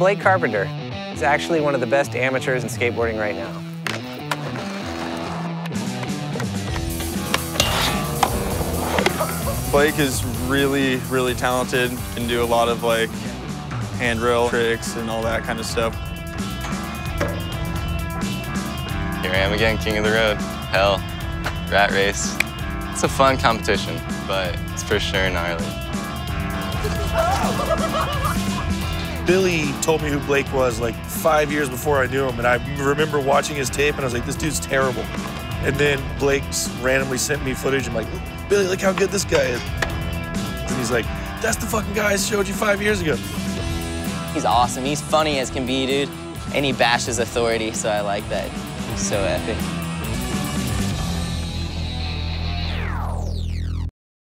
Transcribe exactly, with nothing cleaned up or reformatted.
Blake Carpenter is actually one of the best amateurs in skateboarding right now. Blake is really, really talented, can do a lot of like handrail tricks and all that kind of stuff. Here I am again, King of the Road. Hell, rat race. It's a fun competition, but it's for sure gnarly. Billy told me who Blake was like five years before I knew him, and I remember watching his tape and I was like, this dude's terrible. And then Blake randomly sent me footage. I'm like, Billy, look how good this guy is. And he's like, that's the fucking guy I showed you five years ago. He's awesome. He's funny as can be, dude. And he bashes authority, so I like that. He's so epic.